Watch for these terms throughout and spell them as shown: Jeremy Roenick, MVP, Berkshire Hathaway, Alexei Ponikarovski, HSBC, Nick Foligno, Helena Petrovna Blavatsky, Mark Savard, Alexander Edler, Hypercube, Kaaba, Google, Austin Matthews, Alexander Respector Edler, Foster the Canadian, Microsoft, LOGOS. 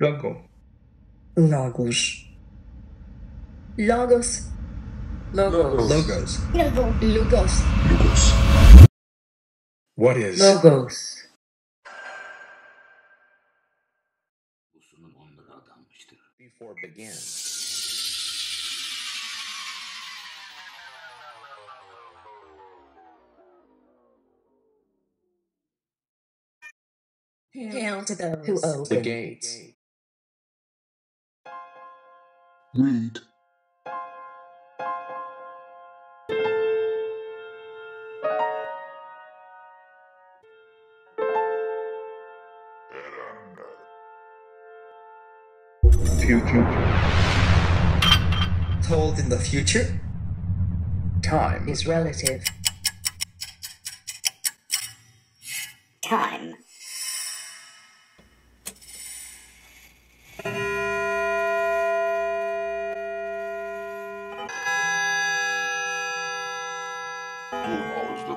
Logo. Logos. Logos. Logos. Logos. Logos. Logos. What is Logos? Before begin. Hail to those who open the gates. Read. Future. Told in the future? Time is relative. Time.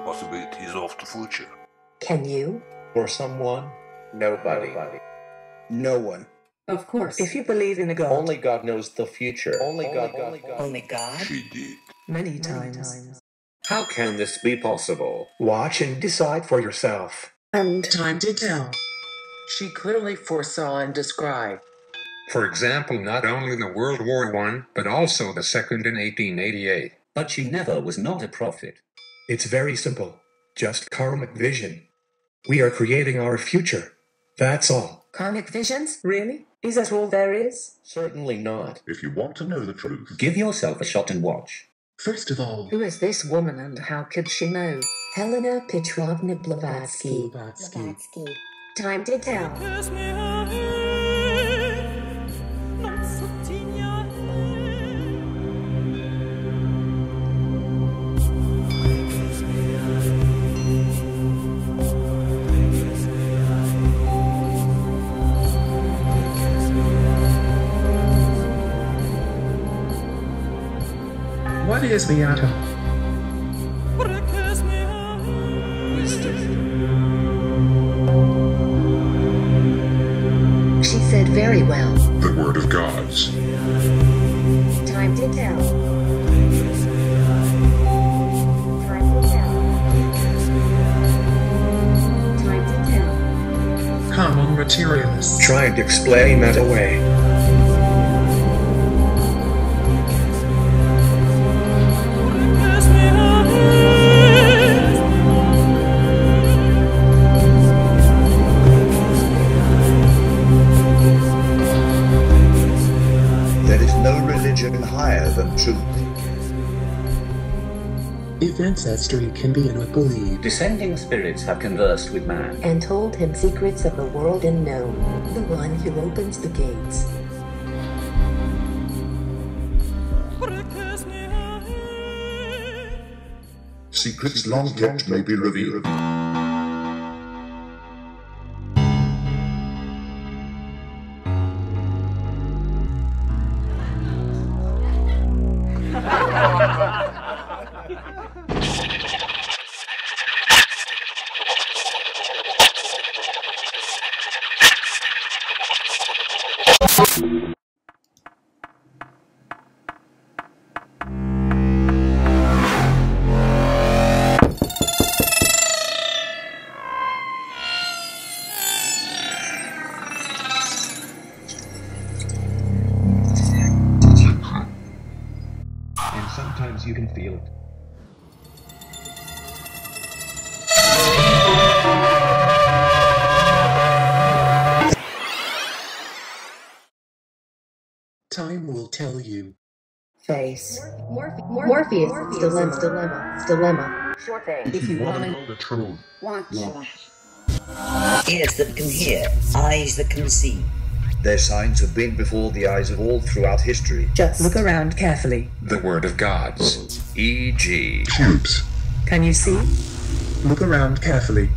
Possibilities of the future. Can you? Or someone? Nobody. No one. Of course. If you believe in a God. Only God knows the future. Only God. She did. Many times. How can this be possible? Watch and decide for yourself. And time to tell. She clearly foresaw and described. For example, not only the World War I, but also the second in 1888. But she never was not a prophet. It's very simple. Just karmic vision. We are creating our future. That's all. Karmic visions? Really? Is that all there is? Certainly not. If you want to know the truth, give yourself a shot and watch. First of all, who is this woman and how could she know? Helena Petrovna Blavatsky. Time to tell. What is the atom? Wisdom. She said very well. The word of gods. Time to tell. Time to tell. Common materialists. Trying to explain that away. Higher than truth. If ancestry can be not believed, descending spirits have conversed with man and told him secrets of the world unknown. The one who opens the gates. Secrets long kept may be revealed. Sometimes you can feel it. Time will tell you. Face. Morpheus. Dilemma. Sure thing. If you want to know the truth, watch. Ears that can hear, eyes that can see. Their signs have been before the eyes of all throughout history. Just look around carefully. The word of gods, e.g. cubes. Can you see? Look around carefully.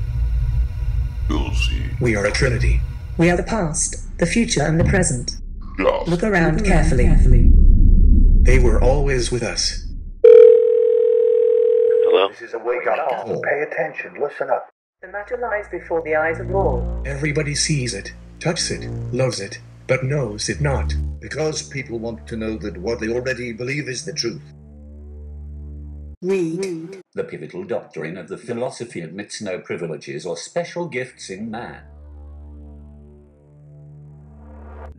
You'll see. We are a trinity. We are the past, the future, and the present. Love. Look around carefully. They were always with us. Hello? This is a wake-up call. Pay attention, listen up. The matter lies before the eyes of all. Everybody sees it. Touches it, loves it, but knows it not, because people want to know that what they already believe is the truth. Read. The pivotal doctrine of the philosophy admits no privileges or special gifts in man.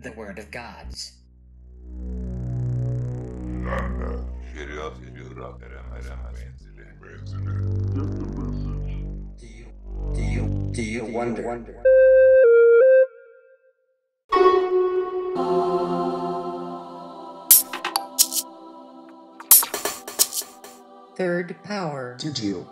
The word of gods. Do you wonder? Third power. Did you?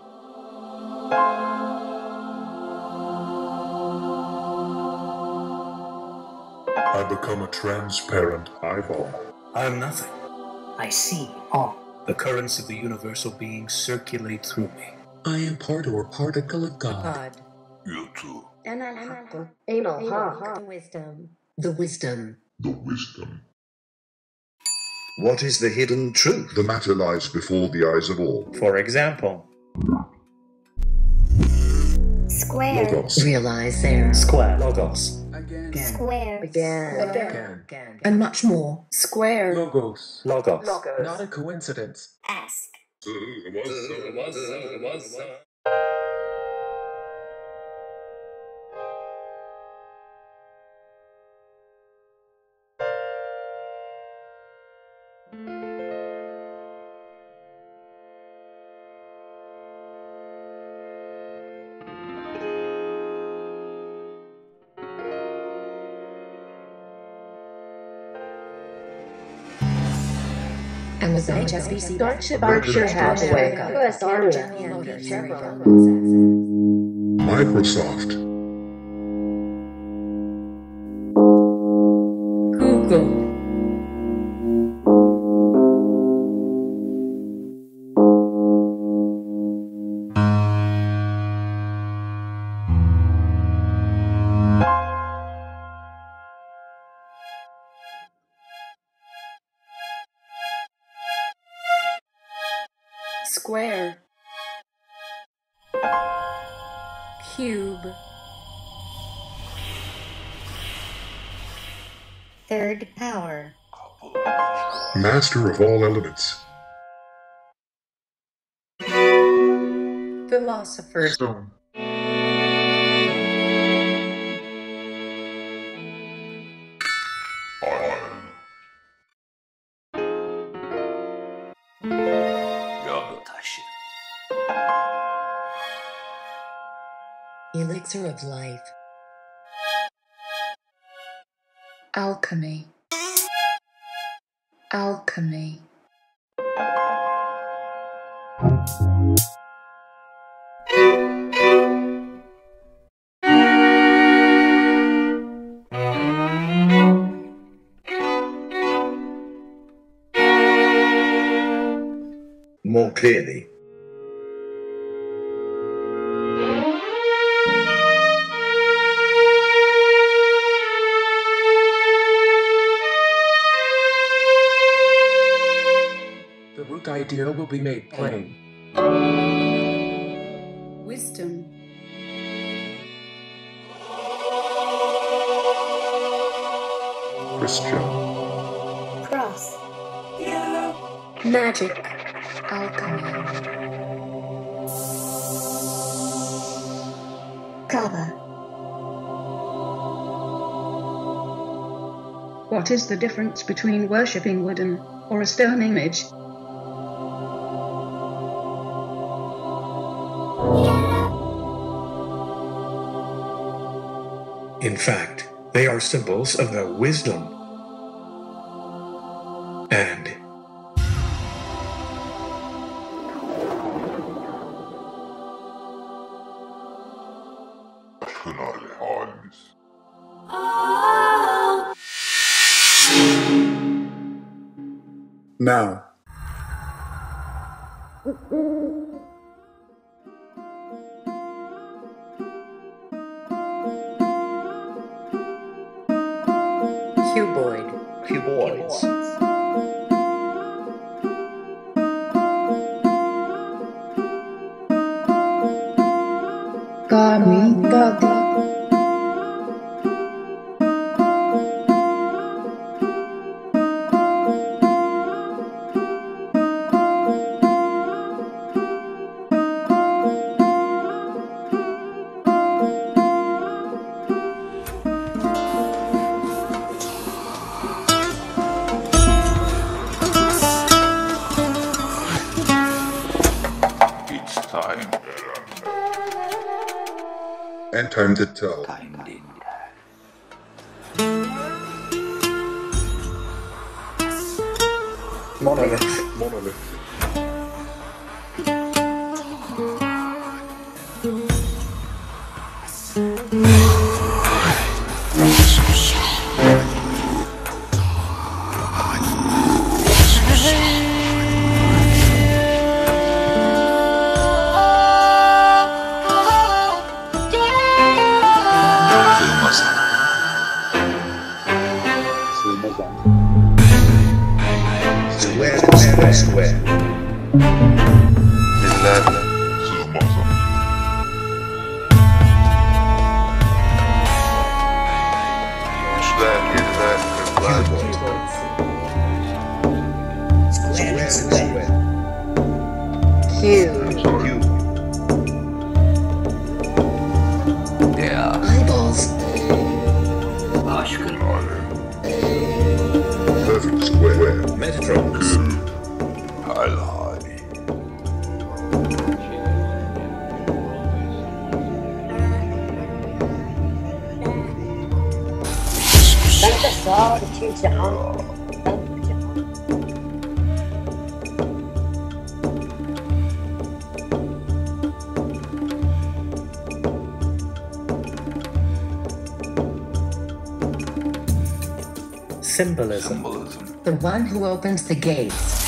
I become a transparent eyeball. I am nothing. I see all. The currents of the universal being circulate through me. I am part or particle of God. You too. The wisdom. What is the hidden truth? The matter lies before the eyes of all. For example, square. Logos. Realize there. Square. Logos. Again. Square. Again. And much more. Square. Logos. Not a coincidence. Ask. Amazon, HSBC, Berkshire Hathaway, US Army, Microsoft, Google, square, cube, third power, master of all elements, philosopher's stone. Elixir of life. Alchemy. More clearly. Idea will be made plain. Wisdom. Christian. Cross. Yellow. Magic. Alchemy. Kava. What is the difference between worshipping wooden or a stone image? In fact, they are symbols of their wisdom and now. Cuboids. Gami. and time to tell. Monolith. Monolith. Symbolism. The one who opens the gates.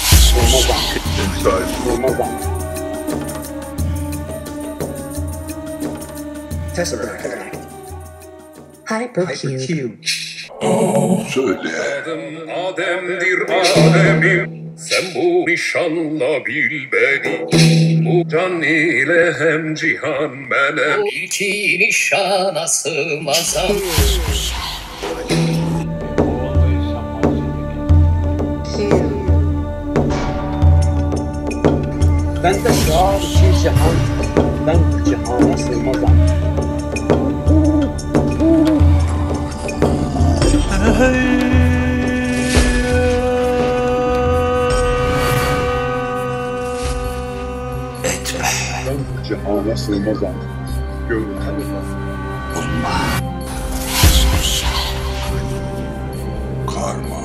Hypercube. Ben de sağ bir cihan, ben bu cihana sığmazam. Etme. Ben bu cihana sığmazam. Gönlüm tanımaz. Olma. Karma.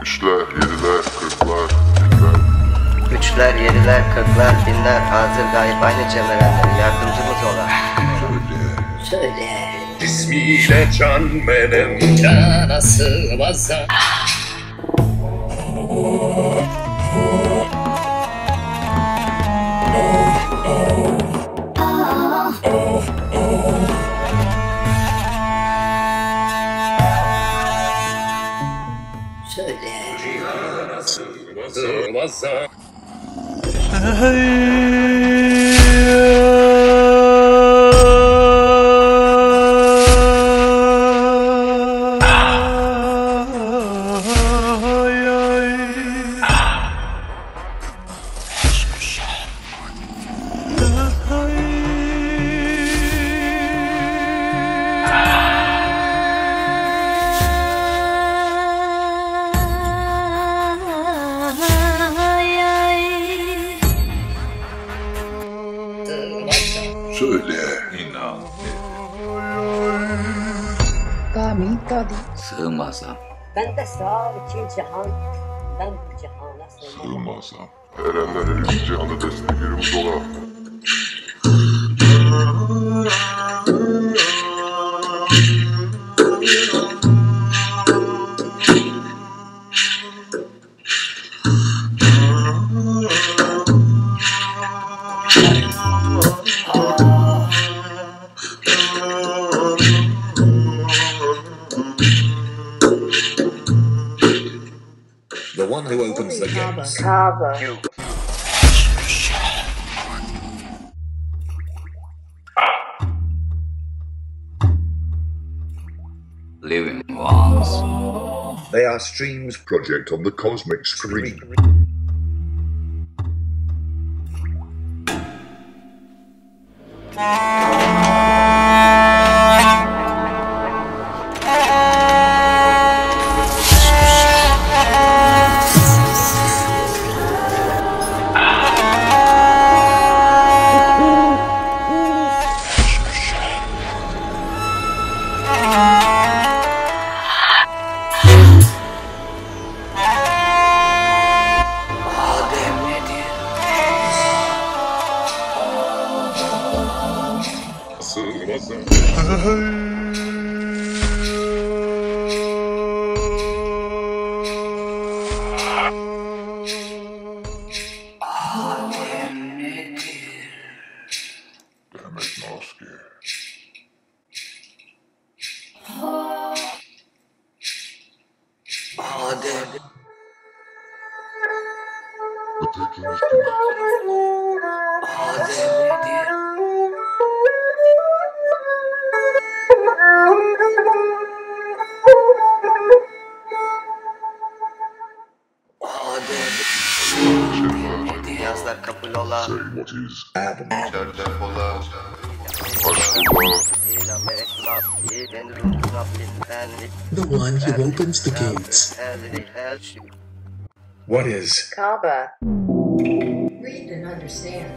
Aşklar, Üçler, yediler, kırklar, binler, hazır gayb aynı cemerenler yardımcımız olan. Söyle. İsmiyle can benim, cana sığmazam. Sığmazam. Erenler erişi cihanda destek yerim dola. Living walls. They are streams project on the cosmic screen. The one who opens the gates. What is Kaaba? Read and understand.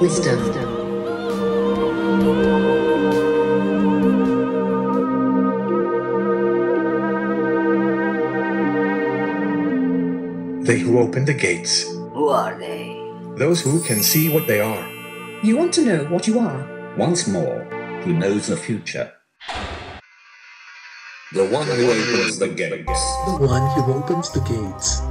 Wisdom. They who open the gates. Who are they? Those who can see what they are. You want to know what you are? Once more, who knows the future? The one who opens the gates. The one who opens the gates.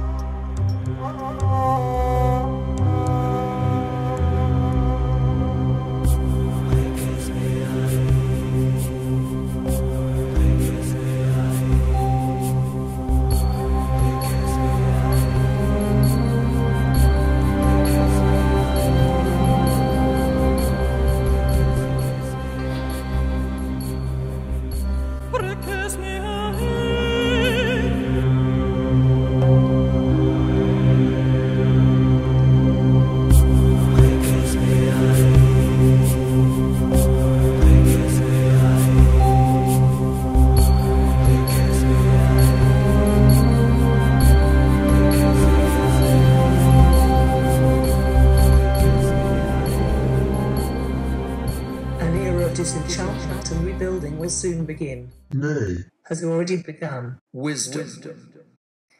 Has already begun. Wisdom.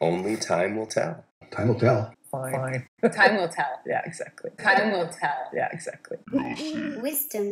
Only time will tell. Time will tell. Fine. Time will tell. Yeah, exactly. Time will tell. Yeah, exactly. Wisdom.